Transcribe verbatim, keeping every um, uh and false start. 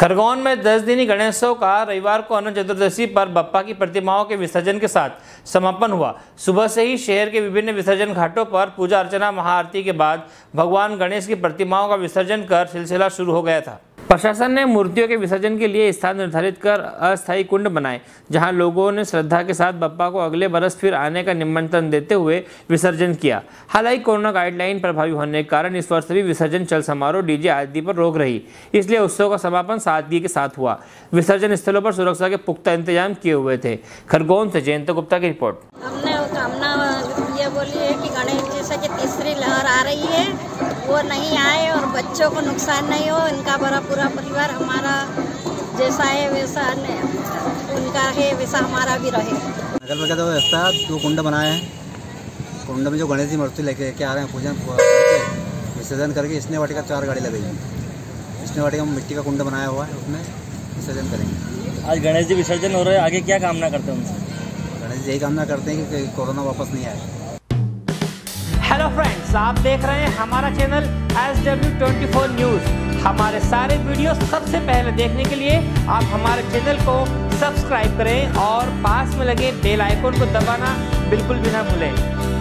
खरगोन में दस दिनी गणेशोत्सव का रविवार को अनंत चतुर्दशी पर बप्पा की प्रतिमाओं के विसर्जन के साथ समापन हुआ। सुबह से ही शहर के विभिन्न विसर्जन घाटों पर पूजा अर्चना महाआरती के बाद भगवान गणेश की प्रतिमाओं का विसर्जन कर सिलसिला शुरू हो गया था। प्रशासन ने मूर्तियों के विसर्जन के लिए स्थान निर्धारित कर अस्थायी कुंड बनाए, जहां लोगों ने श्रद्धा के साथ बप्पा को अगले बरस फिर आने का निमंत्रण देते हुए विसर्जन किया। हालांकि कोरोना गाइडलाइन प्रभावी होने के कारण इस वर्ष भी विसर्जन चल समारोह डीजे आदि पर रोक रही, इसलिए उत्सव का समापन सादगी के साथ हुआ। विसर्जन स्थलों पर सुरक्षा के पुख्ता इंतजाम किए हुए थे। खरगोन से जयंत गुप्ता की रिपोर्ट। हमने कामना ये बोली है कि गणेश जैसा की तीसरी लहर आ रही है वो नहीं आए और बच्चों को नुकसान नहीं हो। इनका बड़ा पूरा परिवार हमारा जैसा है वैसा उनका है वैसा हमारा भी रहे। नगर में तो ऐसा दो कुंड बनाए हैं, कुंड में जो गणेश जी मूर्ति लेके के आ रहे हैं पूजन विसर्जन करके इसने वाटिका चार गाड़ी लगेगी। इसने वाटिका में मिट्टी का कुंड बनाया हुआ है, उसमें विसर्जन करेंगे। आज गणेश जी विसर्जन हो रहे हैं, आगे क्या कामना करते हैं उनसे? गणेश जी यही कामना करते हैं कि कोरोना वापस नहीं आए। हेलो फ्रेंड्स, आप देख रहे हैं हमारा चैनल एस डब्ल्यू चौबीस न्यूज़। हमारे सारे वीडियो सबसे पहले देखने के लिए आप हमारे चैनल को सब्सक्राइब करें और पास में लगे बेल आइकन को दबाना बिल्कुल भी ना भूलें।